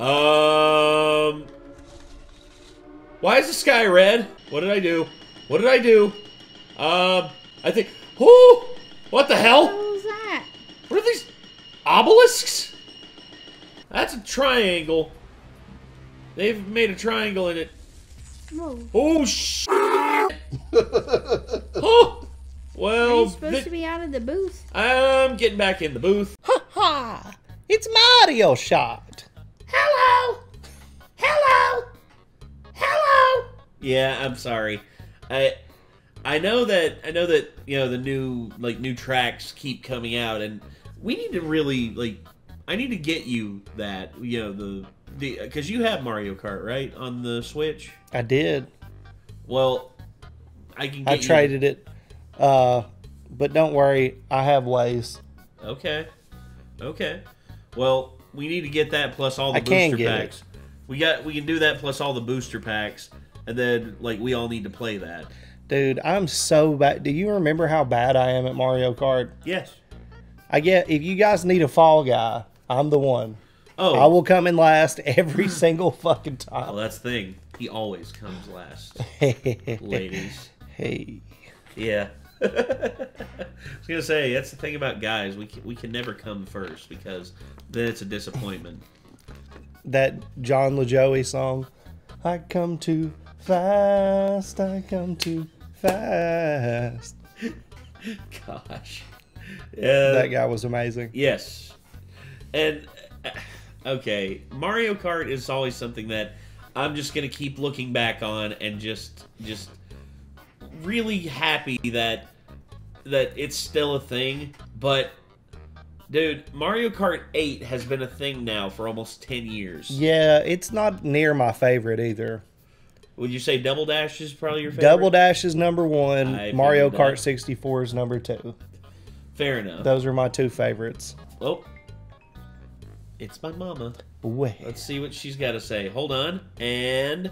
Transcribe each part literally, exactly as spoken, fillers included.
Um... Why is the sky red? What did I do? What did I do? Um, I think... Whoo! What the hell? What was that? What are these? Obelisks? That's a triangle. They've made a triangle in it. Whoa. Oh, sh! Oh! Well... Are you supposed to be out of the booth? I'm getting back in the booth. Ha ha! It's Mario Shot! Hello! Hello! Hello! Yeah, I'm sorry. I... I know that I know that you know the new like new tracks keep coming out, and we need to really like I need to get you that you know the the because you have Mario Kart right on the Switch. I did. Well, I can. Get I you. traded it, uh, but don't worry, I have ways. Okay, okay. Well, we need to get that plus all the I booster packs. It. We got we can do that plus all the booster packs, and then like we all need to play that. Dude, I'm so bad. Do you remember how bad I am at Mario Kart? Yes. I get, if you guys need a fall guy, I'm the one. Oh. I will come in last every single fucking time. Well, that's the thing. He always comes last. Ladies. Hey. Yeah. I was going to say, that's the thing about guys. We can, we can never come first because then it's a disappointment. That John LaJoie song, I come to... Fast, I come too fast. Gosh. Yeah. That guy was amazing. Yes. And, okay, Mario Kart is always something that I'm just going to keep looking back on and just just really happy that that it's still a thing. But, dude, Mario Kart eight has been a thing now for almost ten years. Yeah, it's not near my favorite either. Would you say Double Dash is probably your favorite? Double Dash is number one. I Mario Kart sixty-four is number two. Fair enough. Those are my two favorites. Oh. It's my mama. Wait. Let's see what she's got to say. Hold on. And...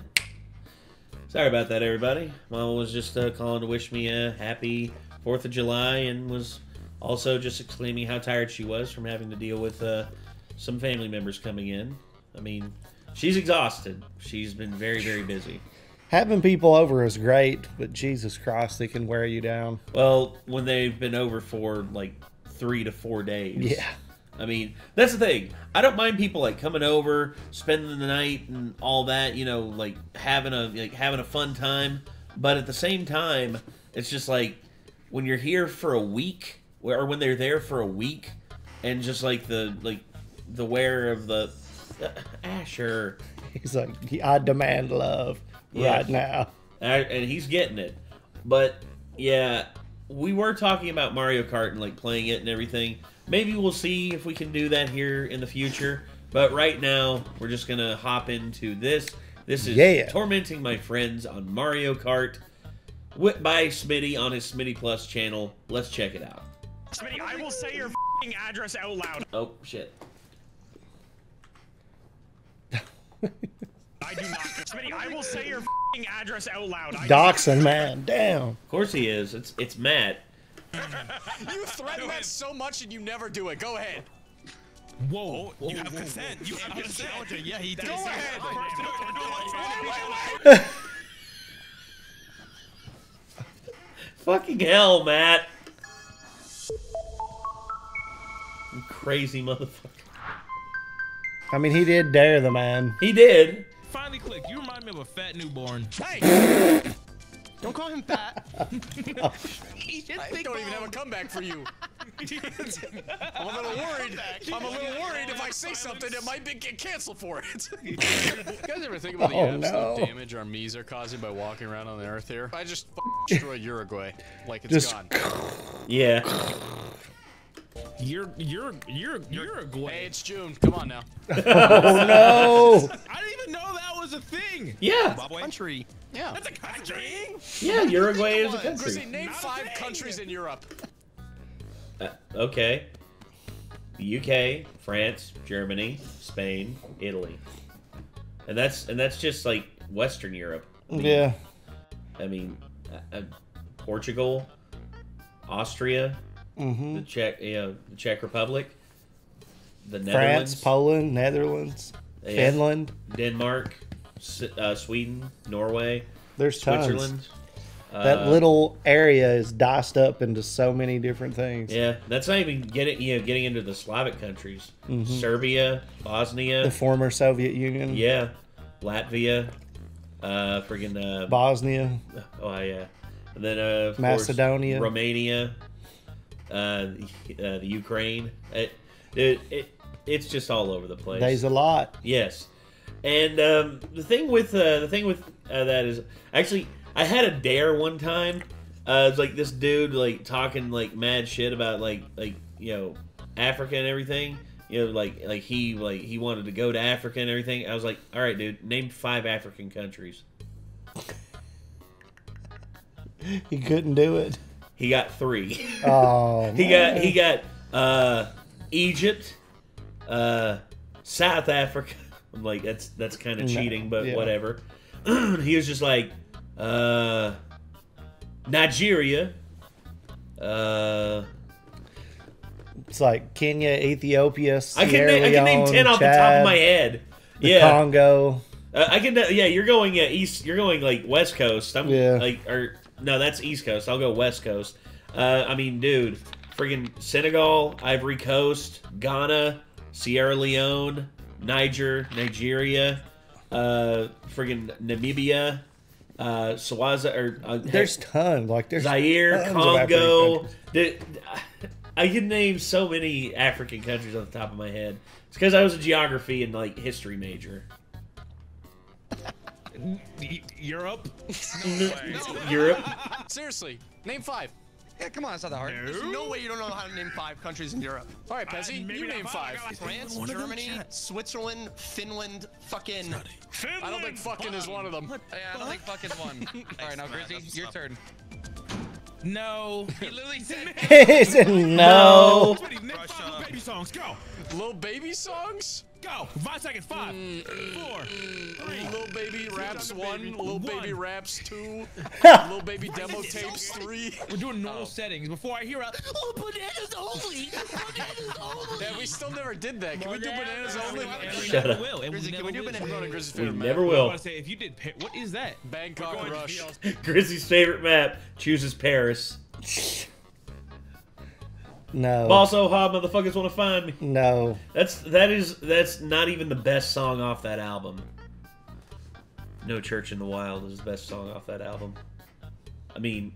Sorry about that, everybody. Mama was just uh, calling to wish me a happy fourth of July and was also just exclaiming how tired she was from having to deal with uh, some family members coming in. I mean... She's exhausted. She's been very, very busy. Having people over is great, but Jesus Christ, they can wear you down. Well, when they've been over for like three to four days. Yeah. I mean, that's the thing. I don't mind people like coming over, spending the night and all that, you know, like having a like having a fun time. But at the same time, it's just like when you're here for a week or when they're there for a week and just like the like the wear of the Uh, Asher. He's like, I demand love yeah. right now. And he's getting it. But, yeah, we were talking about Mario Kart and, like, playing it and everything. Maybe we'll see if we can do that here in the future. But right now, we're just going to hop into this. This is yeah. Tormenting My Friends on Mario Kart by Smitty on his SMii7Y Plus channel. Let's check it out. Smitty, I will say your f***ing address out loud. Oh, shit. I do not. Smitty, I will say your f***ing address out loud. Doxing, man. Damn. Of course he is. It's it's Matt. You threaten that so much and you never do it. Go ahead. Whoa. Whoa. You have consent. You have consent. consent. Yeah, he does. Go ahead. Fucking hell, Matt. You crazy motherfucker. I mean, he did dare the man. He did. Finally click. You remind me of a fat newborn. Hey! Don't call him fat. He just I don't even have a comeback for you. I'm a little worried. I'm a little worried if I say something, it might be, get canceled for it. You guys ever think about the oh, absolute no. damage our Miis are causing by walking around on the earth here? I just destroy Uruguay like it's just gone. Yeah. You're, you're, you're, you're a Gway. Hey, it's June. Come on now. Oh, no. I didn't even know that was a thing. Yeah. That's a country. Yeah. That's a country? Yeah, Uruguay is a country. Chrissy, name Not five countries in Europe. Uh, okay. The U K, France, Germany, Spain, Italy. And that's, and that's just like Western Europe. I mean, yeah. I mean, uh, uh, Portugal, Austria. Mm-hmm. The Czech, you know, the Czech Republic, the Netherlands, France, Poland, Netherlands, They Finland, Denmark, uh, Sweden, Norway. There's Switzerland. Tons. That little area is diced up into so many different things. Yeah, that's not even getting you know getting into the Slavic countries, mm-hmm. Serbia, Bosnia, the former Soviet Union. Yeah, Latvia, uh, friggin' uh, Bosnia. Oh yeah, and then uh, of Macedonia, course, Romania, uh, uh, the Ukraine. It, it it it's just all over the place. There's a lot. Yes, and um, the thing with uh, the thing with uh, that is actually. I had a dare one time. Uh, it's like this dude like talking like mad shit about like like you know Africa and everything. You know like like he like he wanted to go to Africa and everything. I was like, all right, dude, name five African countries. He couldn't do it. He got three. Oh. he man. got he got uh, Egypt, uh, South Africa. I'm like that's that's kind of cheating, but yeah. Whatever. He was just like. Uh, Nigeria. Uh, it's like Kenya, Ethiopia, Sierra I can name, I can name ten Chad, off the top of my head. The yeah, Congo. Uh, I can. Yeah, you're going uh, east. You're going like West Coast. I'm yeah. like or no, that's East Coast. I'll go West Coast. Uh, I mean, dude, friggin' Senegal, Ivory Coast, Ghana, Sierra Leone, Niger, Nigeria, uh, friggin' Namibia. Uh, Swazi or uh, there's tons like there's Zaire, Congo. Dude, I can name so many African countries on the top of my head. It's because I was a geography and like history major. Europe, no way. No. Europe. Seriously, name five. Yeah, come on, it's not that hard. No. There's no way you don't know how to name five countries in Europe. All right, Pezzy, uh, you name five. France, Germany, Switzerland, Finland, fucking... Finland, I don't think fucking is one of them. Yeah, I don't think fucking is one. All right, now, Grizzly, your turn. No. He literally said he said no. Name five Little Baby songs, go. Little Baby songs? Go. Five seconds. Five, mm. four, three. Little Baby Raps one. Baby. Little one. Baby Raps two. Little Baby Demo Tapes three. We're doing normal oh. settings. Before I hear out, oh, bananas only. Bananas only. Yeah, we still never did that. Can bananas. we do bananas only? Shut up. We never will. I want to say, if you did, what is that? Bangkok Rush. Grizzly's favorite map chooses Paris. No. Also, how motherfuckers want to find me? No. That's that is that's not even the best song off that album. No Church in the Wild is the best song off that album. I mean,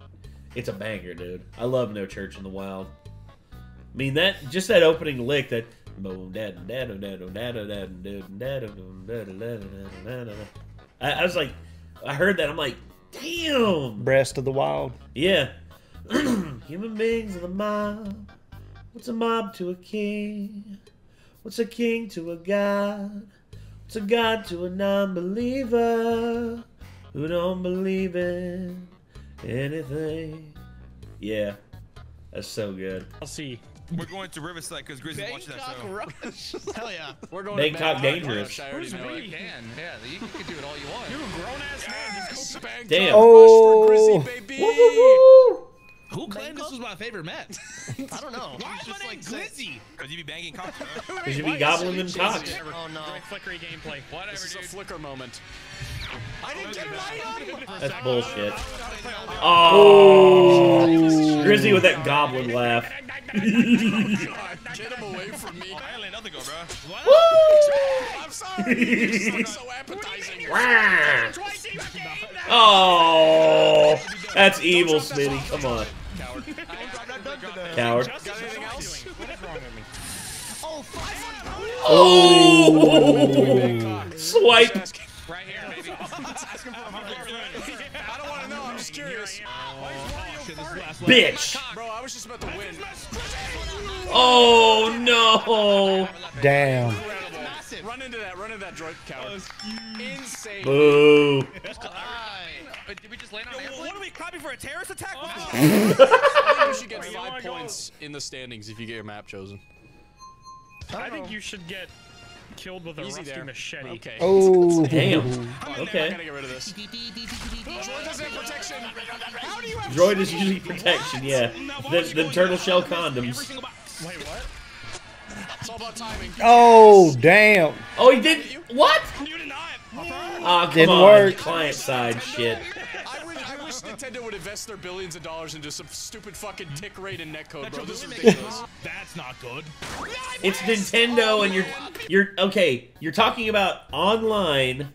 it's a banger, dude. I love No Church in the Wild. I mean that just that opening lick that. I, I was like, I heard that. I'm like, damn. Breast of the Wild. Yeah. Human beings of the mob. What's a mob to a king? What's a king to a god? What's a god to a non-believer who don't believe in anything? Yeah, that's so good. I'll see. We're going to Riverside because Grizzly's watching that show. Rush. Hell yeah. We're going Bangkok to Dangerous. I Where's know you can. Yeah, you can do it all you want. You're a grown-ass man. Just go bang Damn. Oh. Rush for Grizzly, baby. Woo -woo -woo. Who claimed this was my favorite map? I don't know. Why is my name like Glizzy? Because you be banging cocks. Because you be gobbling them cocks. Oh no. Flickery gameplay. Whatever, this is dude. a flicker moment. I didn't get it right on. That's bullshit. Oh. oh. Grizzy with that goblin laugh. Get him away from me. I'll another go, bro. Woo! I'm sorry. You're so appetizing. Oh. That's evil, Smitty. Come on. Coward. Coward. Oh! Swipe! Right here, baby. I don't want to know. I'm just curious. Bitch! Bro, I was just about to win. Oh, no! Damn. Run into that. Run into that droid, coward. Insane. Boo. But did we just land on Yo, what are we copying for a terrorist attack? Oh. I think you should get five points in the standings if you get your map chosen. I, I think you should get killed with a Easy rusty there. machete. Okay. Oh, damn. I'm okay. Gonna get rid of this. Droid is in protection. How do you have Droid is usually protection. What? Yeah. The, the turtle shell condoms. Wait, what? It's all about timing. Oh, damn. Oh, he did. What? Ah, oh, come on. Work. Client side shit. Nintendo would invest their billions of dollars into some stupid fucking tick rate and netcode, bro. This is ridiculous. That's not good. It's Nintendo, and you're you're okay. You're talking about online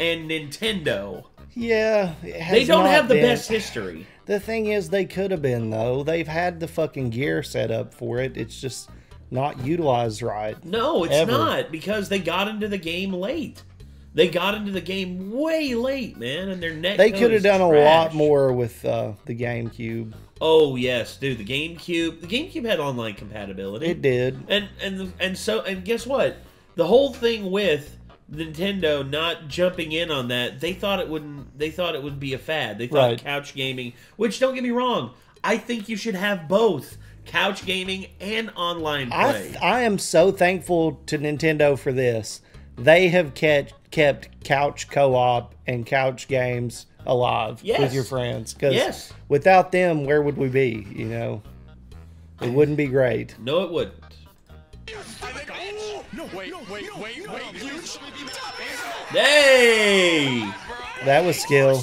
and Nintendo. Yeah, it has they don't have the been. best history. The thing is, they could have been though. They've had the fucking gear set up for it. It's just not utilized right. No, it's ever. not because they got into the game late. They got into the game way late, man, and their neck. They could have done trash. a lot more with uh, the GameCube. Oh yes, dude, the GameCube. The GameCube had online compatibility. It did, and and and so and guess what? The whole thing with Nintendo not jumping in on that, they thought it wouldn't. They thought it would be a fad. They thought right. couch gaming. Which, don't get me wrong, I think you should have both. Couch gaming and online play. I, I am so thankful to Nintendo for this. They have kept kept couch co-op and couch games alive yes. with your friends. Because yes. without them, where would we be? You know, it wouldn't be great. No, it wouldn't. Hey! That was skill.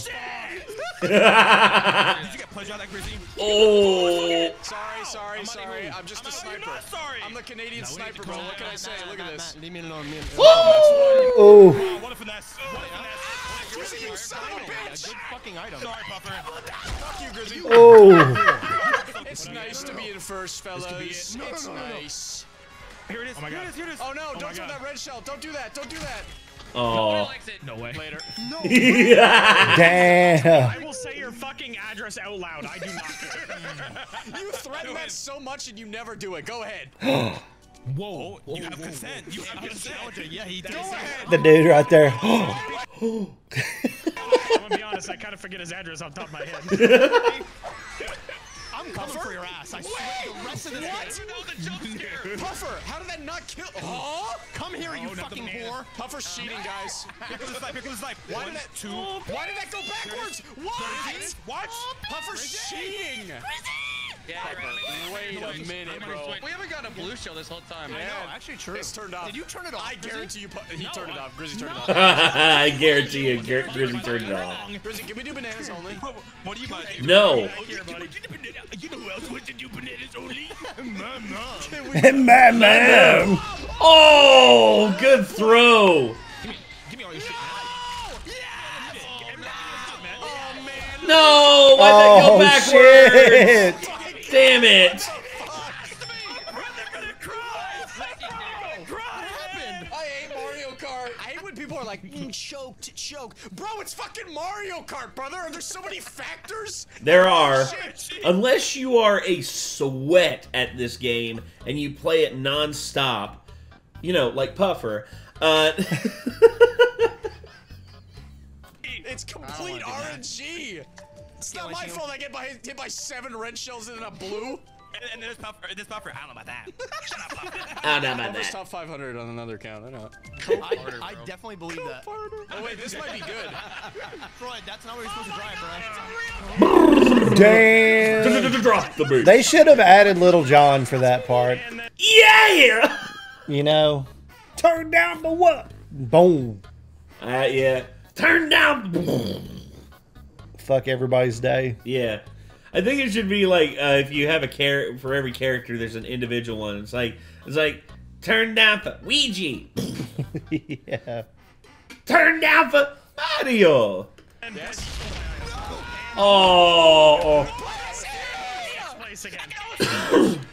Oh! Sorry, sorry, sorry. I'm just a sniper. I'm the Canadian sniper, bro. What can I say? Look at this. Leave me alone. Oh! What a finesse! What a finesse! You son of a bitch! A good fucking item. Sorry, Puffer. Fuck you, Grizzly. Oh! It's nice to be in first, fellas. It's nice. Here it is. Oh my god. Oh no! Don't throw that red shell. Don't do that. Don't do that. Oh, no way. Later. No. Damn. I will say your fucking address out loud. I do not. You threaten that so much and you never do it. Go ahead. Whoa. You have consent. You have consent. Yeah, he does. Go ahead. The dude right there. I'm gonna be honest. I kind of forget his address off the top of my head. I'm coming Puffer? for your ass. I Wait, swear the rest of this what? You know the jump's here. Puffer, how did that not kill? Oh, come here, oh, you fucking whore. Puffer's cheating, guys. Here comes his life. Here comes his life. Why One, did that? Two. Why did that go backwards? What? What? Puffer's cheating. Yeah, bro. Wait a minute, bro. We haven't got a blue shell this whole time. Yeah. I know, actually true. It's turned off. Did you turn it off? I guarantee you he no, turned it off. Grizzly turned no. it off. I guarantee you Grizzly turned it off. Grizzly, can we do bananas only? What do you guys do? No. You know who else wants to do bananas only? My mom. My mom. Oh, good throw. Give me, give me all your shit. No, why'd that go backwards? Damn it! I hate Mario Kart. I hate when people are like mm, choked, choked. Bro, it's fucking Mario Kart, brother. And there's so many factors. There are. Shit. Unless you are a sweat at this game and you play it nonstop, you know, like Puffer. Uh, it's complete R N G. It's not my fault I get by, hit by seven red shells and then a blue. And, and there's Puffer, there's Puffer, I don't know about that. Shut up, Puffer. I don't know about that. Top five hundred on another count, I know. I, I definitely believe that. Oh wait, this might be good. Freud, that's not where you're supposed oh to drive, bro. Damn. Drop the boot. They should have added Little John for that part. Yeah! You know, turn down the what? Boom. Uh, yeah. Turn down. Fuck everybody's day. Yeah, I think it should be like uh, if you have a character, for every character there's an individual one. It's like it's like turn down for Ouija. Yeah. Turn down for Mario. Yes. Oh. Oh.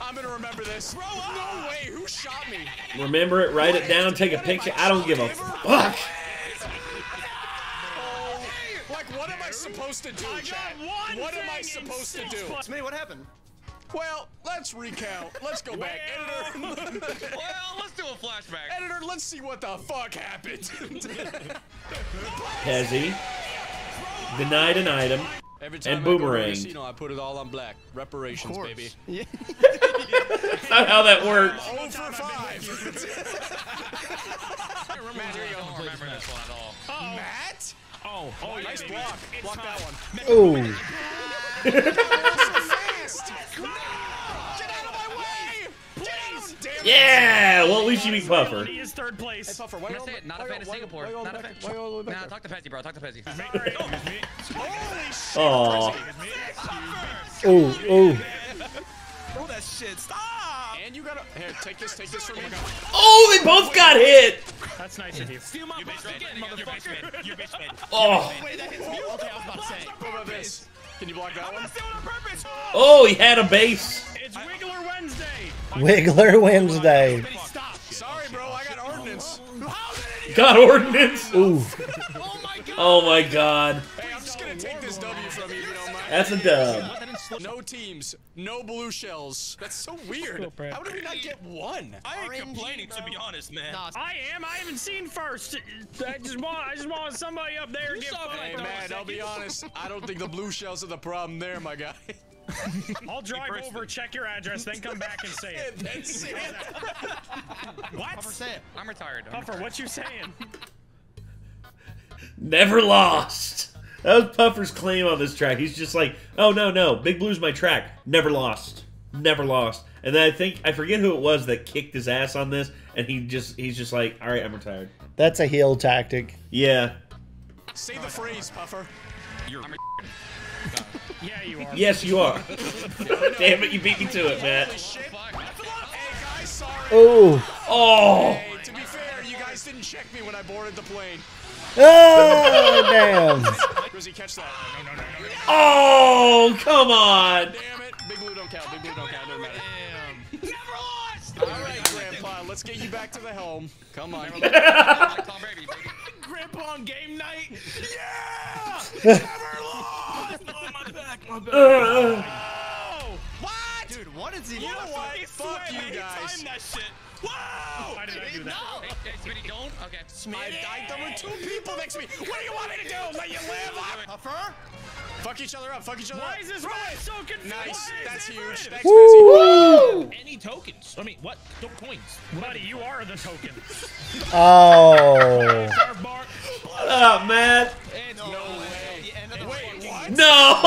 I'm gonna remember this. Bro, no way. Who shot me? Remember it. Write it down. Take a picture. I don't give a fuck. What am I supposed to do, Chad? What am I supposed to do? SMii, what happened? Well, let's recount. Let's go back. Editor. Well, let's do a flashback. Editor, let's see what the fuck happened. Pezzy denied an item and boomerang. I put it all on black. Reparations, baby. That's not how that works. oh for five. Matt, I don't remember this one at all. Matt? Oh, oh, nice yeah, block. Block that one. Oh. Get out of my way! Get out, damn Yeah! Well, at least you beat Puffer. He is third place. Hey, Puffer, why you say it? Not a fan of Singapore. Not a fan. Nah, talk to Pezzy, bro. Talk to Pezzy. Holy shit. Oh, oh. Oh, that shit. Stop. And you gotta. Here, take this. Take this from me. Oh, they both got hit. That's nice of you. Steal my box again, motherfucker. You bitch, man. Oh. Wait, that hits me. Okay, I was about to say. What about this? Can you block that one? Oh, he had a base. It's Wiggler Wednesday. Wiggler Wednesday. Sorry, bro. I got ordinance. Got ordinance. Ooh. Oh my god. Oh my god. Hey, I'm just gonna take this W from you. You don't mind. That's a dub. No teams, no blue shells. That's so weird. How did we not get one? I ain't complaining, to be honest, man. I am. I haven't seen first. I just want. I just want somebody up there to get one. Hey, man, I'll be honest. I don't think the blue shells are the problem there, my guy. I'll drive over, check your address, then come back and say it. What? Puffer, say it. I'm retired. Puffer, what you saying? Never lost. That was Puffer's claim on this track. He's just like, oh, no, no, Big Blue's my track. Never lost. Never lost. And then I think, I forget who it was that kicked his ass on this, and he just, he's just like, all right, I'm retired. That's a heel tactic. Yeah. Say the phrase, Puffer. You're retired. Yeah, you are. Yes, you are. Damn it, you beat me to it, Matt. Hey, guys, sorry. Oh. Oh. Hey, to be fair, you guys didn't check me when I boarded the plane. Oh, damn. Does he catch that? No, no, no, no, no. Oh, come on. Damn it. Big Blue don't count. Big Blue don't count. Doesn't matter. Damn. Never lost. All right, Grandpa. Let's get you back to the helm. Come on. Grandpa on game night. Yeah. Never lost. Oh, my back. My back. Oh. What? Dude, what is he doing? You know what? Fuck you guys. Time that shit. Whoa! Why did I do that? No. Hey, hey, Smitty, don't. Okay. Smitty. I died. There were two people next to me. What do you want me to do? Let you live? Puffer? Fuck each other up. Fuck each other Why up. Why is this right. so confused? Nice. That's huge. Thanks, Woo! Any tokens? I mean, what? No coins. Buddy, you are the token. Oh. What up, man? No, no way. way. Wait, what? No! Oh!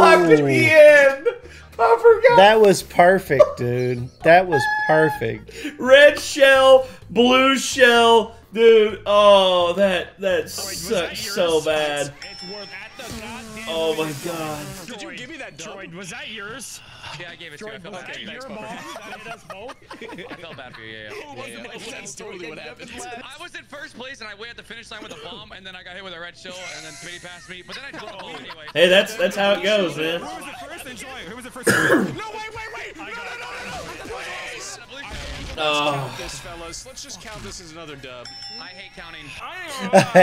Puffer got fucked me in. That was perfect, dude. That was perfect. Red shell, blue shell, dude. Oh, that that sucks so bad. Oh my god. Did you give me that droid? Was that yours? Yeah, I gave it to you. I felt bad for you. I felt bad for you. Yeah, yeah. That's totally what happened. I was in first place and I went at the finish line with a bomb, and then I got hit with a red shell, and then Smitty passed me. But then I took the ball anyway. Hey, that's that's how it goes, man. Who was the first? Enjoy. Who was the first? No, wait, wait, wait! No, no, no, no! Please! Let's count this, fellas. Let's just count this as another dub. I hate counting. I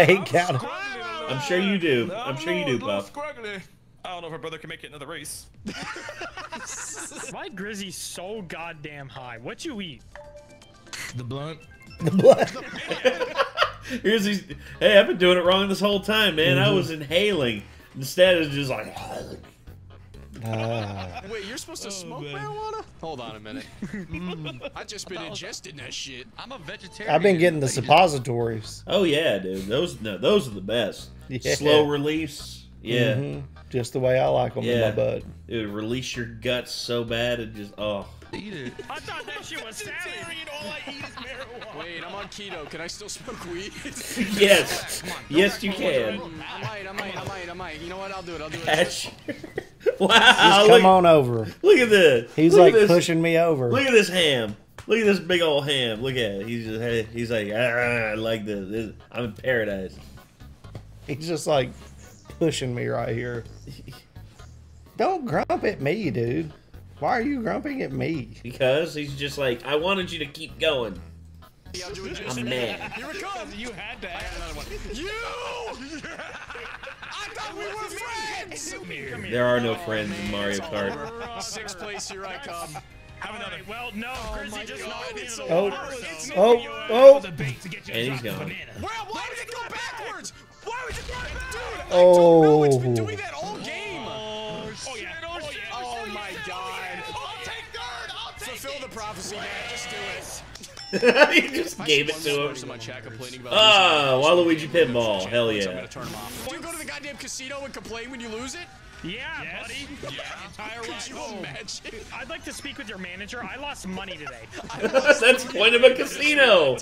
hate counting. I'm sure you do. I'm sure you do, Puff. I don't know if her brother can make it another race. Why Grizzy's so goddamn high? What you eat? The blunt. The blunt. Here's these. Hey, I've been doing it wrong this whole time, man. Mm-hmm. I was inhaling. Instead, it's just like. Uh. Wait, you're supposed to oh, smoke man. marijuana? Hold on a minute. mm. I just been ingesting that shit. I'm a vegetarian. I've been getting the suppositories. Oh yeah, dude. Those no, those are the best. Yeah. Slow release. Yeah. Mm-hmm. Just the way I like them yeah. in my butt. It would release your guts so bad it just oh. Eat it. I thought that shit was salad. All I eat is marijuana. Wait, I'm on keto. Can I still smoke weed? Yes. On, yes, you can. I might, I might, I might, I might. You know what? I'll do it. I'll do it. Wow. Just come look, on over. Look at this. He's look like this. pushing me over. Look at this ham. Look at this big old ham. Look at it. He's just he's like I like this. I'm in paradise. He's just like pushing me right here. Don't grump at me, dude. Why are you grumping at me? Because he's just like, I wanted you to keep going. I'm mad. Here it comes. You had to ask. I got another one. You! I thought we were friends! Come here. Come here. There are no friends oh, in Mario Kart. Sixth place, here I come. Have another. Right. Well, no. Oh, my just God. It's so hard. Oh, oh, oh. And he's gone. Well, why did it go backwards? Why was it going backwards? Dude, I don't know. It's been doing that all game. Prophecy, man. Just do it. He just gave it to him. Ah, Waluigi pinball. Hell yeah. Go to the goddamn casino and complain when you lose it. Yeah, yes, buddy. Yeah. Entire ride you home. Imagine? I'd like to speak with your manager. I lost money today. That's the point of a casino.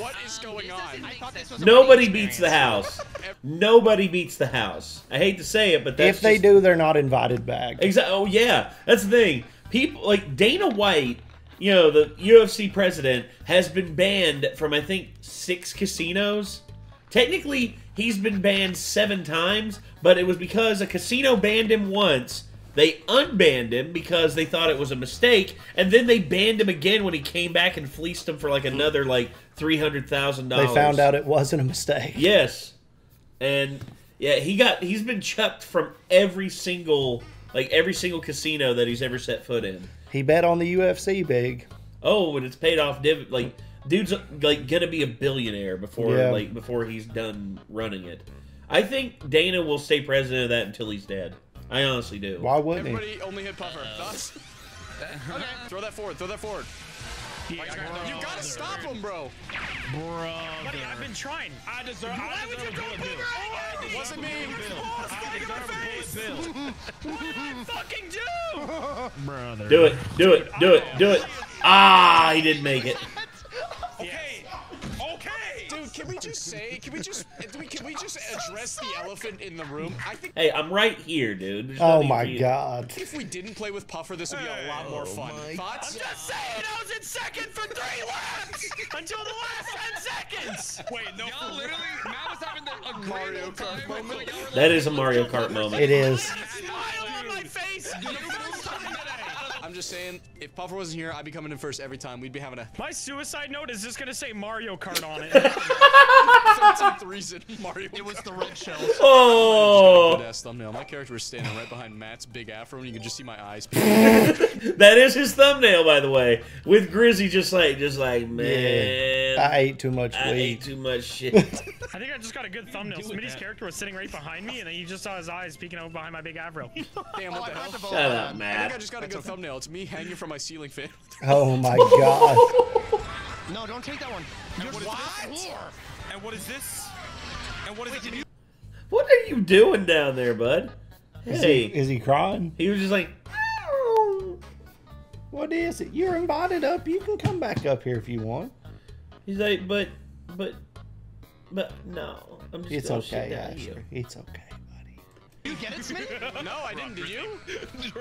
What is going um, on? I thought this was Nobody beats the house. Nobody beats the house. I hate to say it, but that's if they just... do, they're not invited back. Exactly. Oh yeah, that's the thing. People like Dana White, you know, the U F C president, has been banned from I think six casinos. Technically, he's been banned seven times, but it was because a casino banned him once. They unbanned him because they thought it was a mistake, and then they banned him again when he came back and fleeced him for like another like three hundred thousand dollars. They found out it wasn't a mistake. Yes, and yeah, he got he's been chucked from every single like every single casino that he's ever set foot in. He bet on the U F C big. Oh, and it's paid off div like. Dude's like gonna be a billionaire before yeah. like before he's done running it. I think Dana will stay president of that until he's dead. I honestly do. Why wouldn't Everybody he? Only hit Puffer. Thus. Okay, throw that forward. Throw that forward. Yeah, like, you gotta stop him, bro. Bro, I've been trying. I deserve. Why I deserve would you go to me right now? It wasn't me. I deserve a bullet bill. What did I fucking do? Brother. Do it. Do it. Do it. Do it. Ah, he didn't make it. Okay, okay, dude. Can we just say? Can we just? Can we just address the elephant in the room? I think. Hey, I'm right here, dude. There's oh my reason. God. If we didn't play with Puffer, this would be a lot more fun. Oh Thoughts? I'm just saying, I was in second for three laps until the last ten seconds. Wait, no. Y'all literally, Matt was having the Mario Kart moment. That is a Mario Kart moment. It is. Smile on my face. I'm just saying, if Puffer wasn't here, I'd be coming in first every time. We'd be having a... My suicide note is just going to say Mario Kart on it. Some some reason, Mario Kart. It was the red shell. Oh! Good ass thumbnail. My character was standing right behind Matt's big afro, and you could just see my eyes. That is his thumbnail, by the way. With Grizzy just like, just like, man. Yeah, I ate too much I weed. I ate too much shit. I think I just got a good thumbnail. Smitty's character was sitting right behind me, and then you just saw his eyes peeking out behind my big afro. Damn, what oh, the hell? Shut up, up, Matt. I think I just got That's a good okay. thumbnail. It's me hanging from my ceiling fan. Oh my God. No, don't take that one. And what, is and what is this? And what is Wait, it? What are you doing down there, bud? Is hey. He, is he crying? He was just like, oh, what is it? You're invited up. You can come back up here if you want. He's like, but, but, but no. I'm just it's okay, Asher. It's okay. You get it, Smitty? No, I didn't. Did you?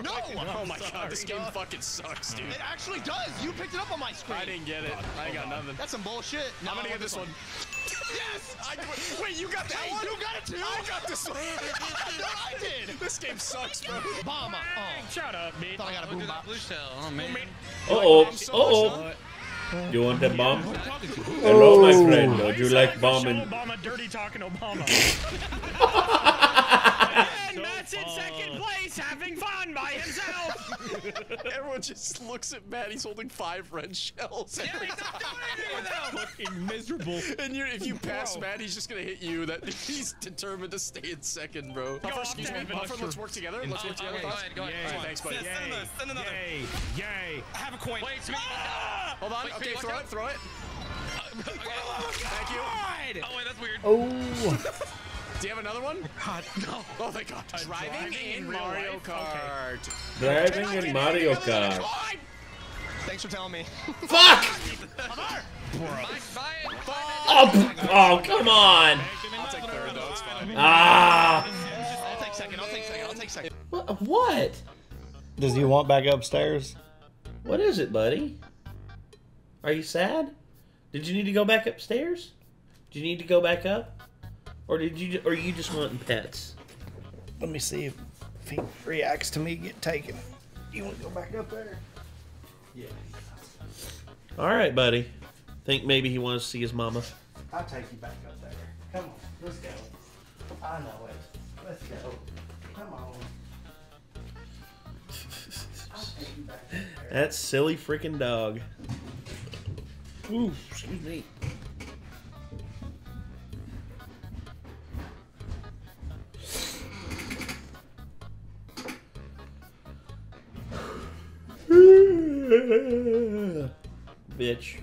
No! Oh my God, this game fucking sucks, dude. It actually does. You picked it up on my screen. I didn't get it. I got nothing. That's some bullshit. No, I'm gonna get this one. Yes! I, wait, you got that hey, one? You got it too? I got this one. No, I did. This game sucks, bro. Bomba. Oh. Shut up, mate. I got a boom bop. Oh, man. Uh-oh. Uh-oh. Do you want that bomb? Hello, my friend. Would you like bombing? Obama, dirty talking Obama. And so Matt's in second place having fun by himself. Everyone just looks at Matt. He's holding five red shells. Yeah, he's fucking miserable. And you're, if you pass bro. Matt, he's just gonna hit you. That he's determined to stay in second, bro. Go Puffer, excuse me, Puffer, let's work together. In let's work together. Go ahead, go ahead. Thanks, buddy. Yay. Send another. Send another. Yay. Yay. I have a coin. Wait, ah! Hold on. Wait, okay, throw out. it. Throw it. Uh, okay. Oh, thank you. God. Oh wait, that's weird. Oh. Do you have another one? God, no. Oh, thank God. Driving, Driving in Mario Kart. Okay. Driving in, in Mario Kart. Kart. Thanks for telling me. Fuck! Bye, bye, bye. Oh, oh, come on. I'll take third, though. It's fine. Ah. I'll take second. I'll take second. I'll take second. What? What? Does he want back upstairs? What is it, buddy? Are you sad? Did you need to go back upstairs? Do you need to go back up? Or did you? Or you just wanting pets? Let me see if, if he reacts to me get taken. You want to go back up there? Yeah. All right, buddy. Think maybe he wants to see his mama. I'll take you back up there. Come on, let's go. I know it. Let's go. Come on. I'll take you back up there. That silly freaking dog. Ooh, excuse me. Bitch.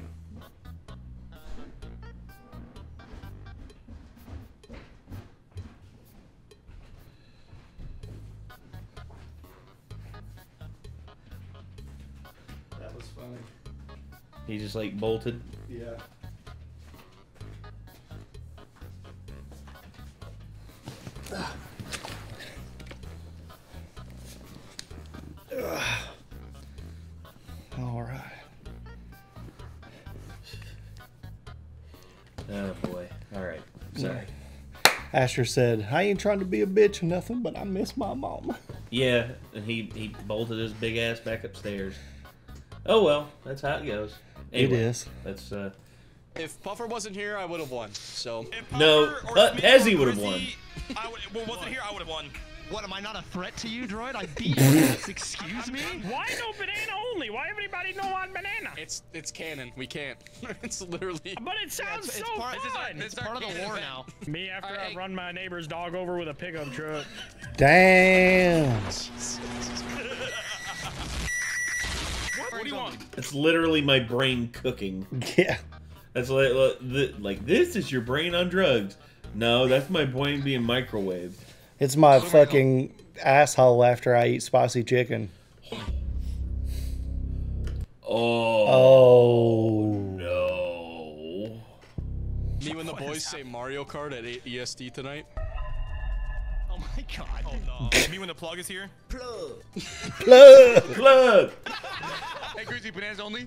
finally. He just like bolted? Yeah. Ugh. Ugh. All right. Oh boy. All right. Sorry. Asher said, "I ain't trying to be a bitch or nothing, but I miss my mama." Yeah, and he he bolted his big ass back upstairs. Oh well, that's how it goes. Anyway, it is. That's uh. If Puffer wasn't here, I would have won. So no, but Pezzy would have won. I would, well, wasn't here, I would have won. What, am I not a threat to you, droid? I beat you. Excuse me? Why no banana only? Why everybody no on banana? It's it's canon. We can't. It's literally... But it sounds yeah, it's, so it's part, fun! It's, it's, it's part of the lore now. Me after right. I run my neighbor's dog over with a pickup truck. Damn! what, what do you want? It's literally my brain cooking. Yeah. That's like, like, this is your brain on drugs. No, that's my brain being microwaved. It's my fucking asshole after I eat spicy chicken. Oh, oh no. Me when the boys say Mario Kart at eight E S D tonight. Oh my god. Oh no. And me when the plug is here. Plug. Plug. Plug. Hey, Greasy Bananas only.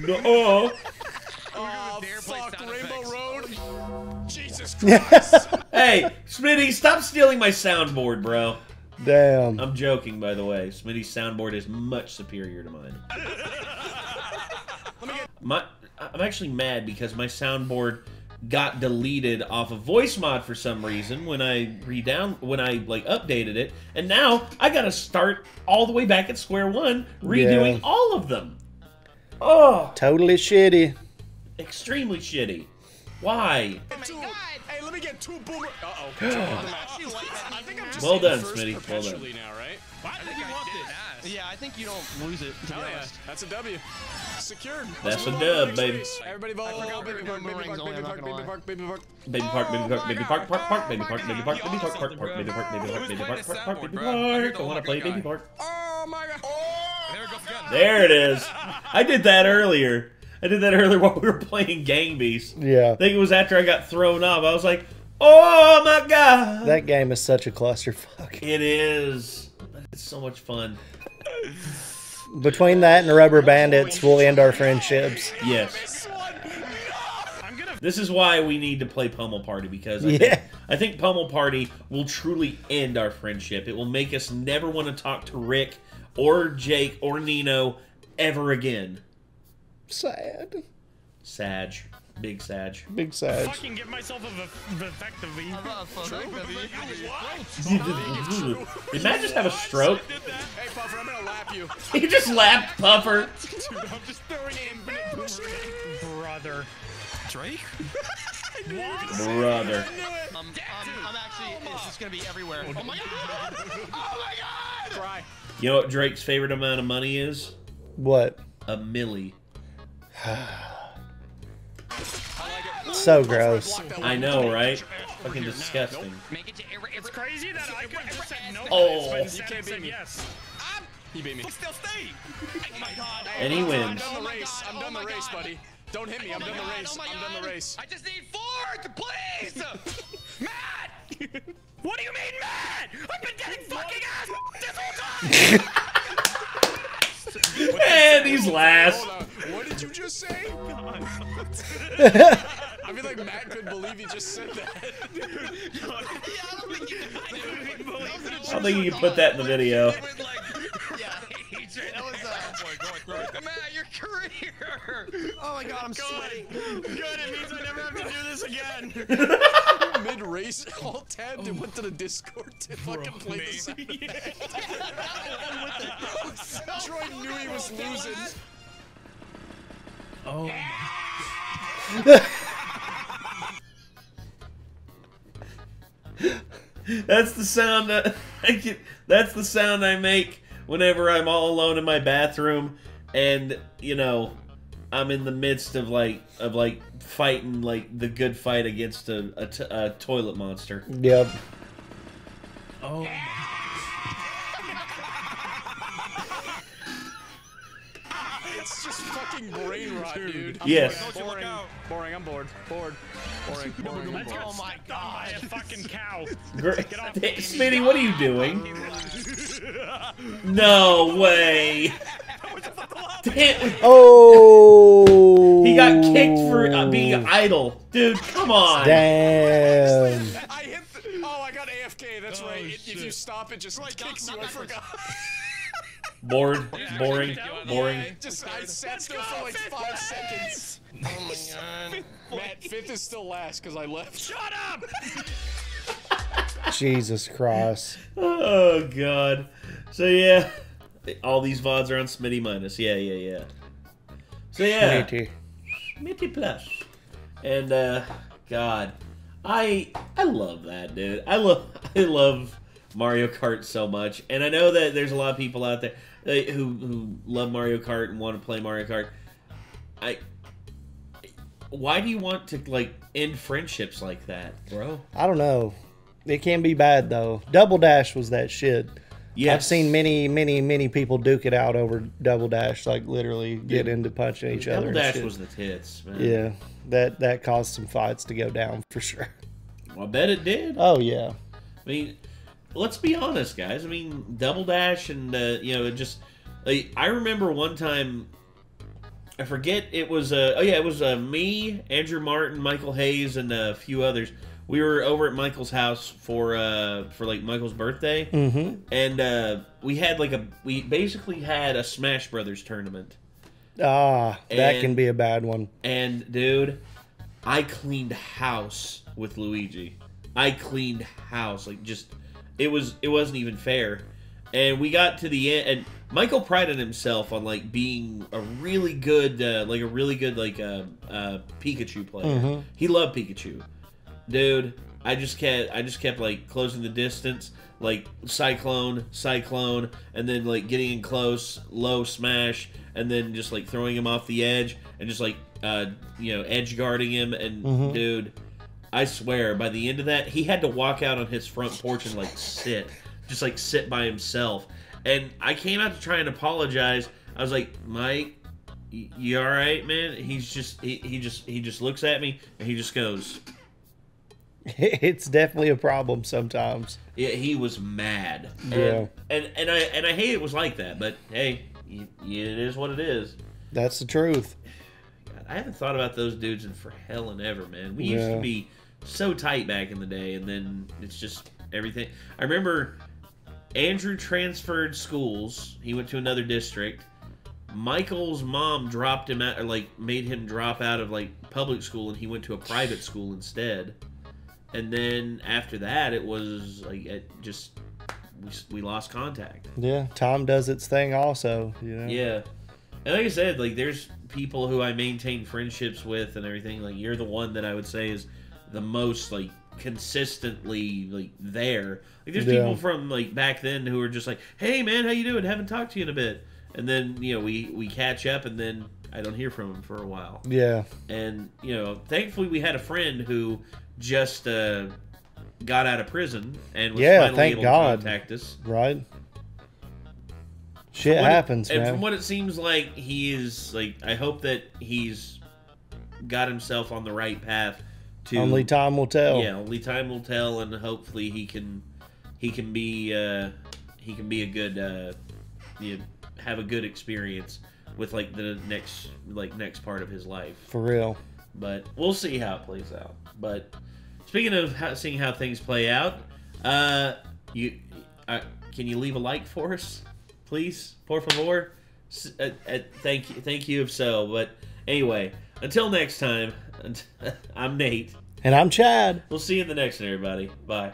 No. Oh. Oh, fuck, Rainbow Road. Jesus Christ. Hey, Smitty, stop stealing my soundboard, bro. Damn. I'm joking, by the way. Smitty's soundboard is much superior to mine. Let me get my, I'm actually mad because my soundboard got deleted off of VoiceMod for some reason when I redown when I like updated it, and now I gotta start all the way back at square one, redoing yeah. all of them. Oh, totally shitty. Extremely shitty. Why? Oh my God. Hey, let me get two boomer. Uh-oh. I think I'm just well done, Smitty. Well done. Now, right? Why did you want this? Yeah, I think you don't lose it. To be honest. Yeah. That's a W. Secured. That's a dub, baby. Everybody vote. Baby park, baby park, baby park, baby park, baby park, baby park, park, park, baby park, baby park, baby park, park, park, baby park, baby park, baby park, park, park, baby park. I want to play baby park. Oh my God. There it is. I did that earlier. I did that earlier while we were playing Gang Beasts. Yeah. I think it was after I got thrown off. I was like, oh my God. That game is such a clusterfuck. It is. It's so much fun. Between that and the Rubber Bandits, we'll end our friendships. Yes. This is why we need to play Pummel Party, because I, yeah. think, I think Pummel Party will truly end our friendship. It will make us never want to talk to Rick or Jake or Nino ever again. Sad. Sag. Big Sag. Big Sag. I fucking give myself a vivective V. Did Matt just have a stroke? Hey, Puffer, I'm gonna lap you. He just lapped Puffer. Dude, I'm just throwing infinite boomerang. Brother. Drake? Brother. I'm, I'm, I'm actually, it's just gonna be everywhere. Oh my God! Oh my God! Cry. You know what Drake's favorite amount of money is? What? A milli. So gross. I know, right? Fucking disgusting. It's crazy that I could have said no. Oh, you can't beat me. He beat me. And he wins. I'm done the race. I'm done the race, buddy. Don't hit me. I'm done the race. I'm done the race. I just need fourth, please. Matt. What do you mean, Matt? I've been getting fucking ass this whole time. And he's last. What did you just say? I mean, like, Matt couldn't believe he just said that. Dude, yeah, I don't think you can I don't think you can put that in the video. That was, uh, Matt, your career. Oh my God, I'm good. Sweating. Good, it means I never have to do this again. Mid-race, all tabbed and went to the Discord to fucking play the sound effect. Yeah. Troy knew he was losing. Oh my. That's the sound I, I get, that's the sound I make whenever I'm all alone in my bathroom and, you know, I'm in the midst of like of like fighting like the good fight against a, a, t a toilet monster. Yep. Oh my. fucking brain rot, dude. I'm yes. Boring. Boring. Boring. boring, I'm bored. Bored. Boring. Boring. boring. Oh my god, a fucking cow. Smitty, what are you doing? No way. Damn. Oh. He got kicked for uh, being idle. Dude, come on. Damn. I hit the, oh, I got A F K, that's oh, right. It, if you stop, it just right, kicks not, you. Not I forgot. Bored, boring, boring. Yeah, just, I sat still for like five place. seconds. Oh my god. Matt, fifth is still last because I left. Shut up! Jesus Christ. Oh god. So yeah, all these V O Ds are on Smitty minus. Yeah, yeah, yeah. So yeah. Smitty. Smitty plus. And uh, god, I I love that dude. I love I love Mario Kart so much, and I know that there's a lot of people out there who who love Mario Kart and want to play Mario Kart. I. Why do you want to like end friendships like that, bro? I don't know. It can be bad though. Double Dash was that shit. Yeah, I've seen many, many, many people duke it out over Double Dash, like literally get yeah. into punching each Double other. Double Dash shit. was the tits, man. Yeah, that that caused some fights to go down for sure. Well, I bet it did. Oh yeah. I mean, let's be honest, guys. I mean, Double Dash and uh, you know, it just like, I remember one time. I forget it was uh oh yeah it was uh, me, Andrew Martin, Michael Hayes, and a few others. We were over at Michael's house for uh for like Michael's birthday, mm-hmm. and uh, we had like a we basically had a Smash Brothers tournament. Ah, and, that can be a bad one. And dude, I cleaned house with Luigi. I cleaned house like just it was it wasn't even fair. And we got to the end, and Michael prided himself on like being a really good, uh, like a really good like uh, uh, Pikachu player. Mm-hmm. He loved Pikachu, dude. I just kept, I just kept like closing the distance, like cyclone, cyclone, and then like getting in close, low smash, and then just like throwing him off the edge, and just like uh, you know edge guarding him. And mm-hmm. dude, I swear, by the end of that, he had to walk out on his front porch and like sit. Just like sit by himself, and I came out to try and apologize. I was like, "Mike, you all right, man?" He's just he, he just he just looks at me and he just goes. It's definitely a problem sometimes. Yeah, he was mad. Yeah, and and, and I and I hate it was like that, but hey, it is what it is. That's the truth. God, I haven't thought about those dudes in for hell and ever, man. We yeah. used to be so tight back in the day, and then it's just everything. I remember. Andrew transferred schools. He went to another district. Michael's mom dropped him out, or like made him drop out of like public school, and he went to a private school instead. And then after that, it was like it just we, we lost contact. Yeah, time does its thing, also. You know? Yeah, and like I said, like there's people who I maintain friendships with and everything. Like you're the one that I would say is the most like. consistently like there like there's yeah. people from like back then who are just like, hey man, how you doing, haven't talked to you in a bit, and then you know we we catch up and then I don't hear from him for a while. Yeah, and you know thankfully we had a friend who just uh got out of prison and was yeah finally thank able god to contact us. Right, shit happens it, man. And from what it seems like, he is like I hope that he's got himself on the right path. To, only time will tell. Yeah, only time will tell, and hopefully he can, he can be, uh, he can be a good, uh, you know, have a good experience with like the next, like next part of his life. For real. But we'll see how it plays out. But speaking of how, seeing how things play out, uh, you, uh, can you leave a like for us, please, por favor? S uh, uh, thank you, thank you if so. But anyway, until next time. I'm Nate. And I'm Chad. We'll see you in the next one, everybody. Bye.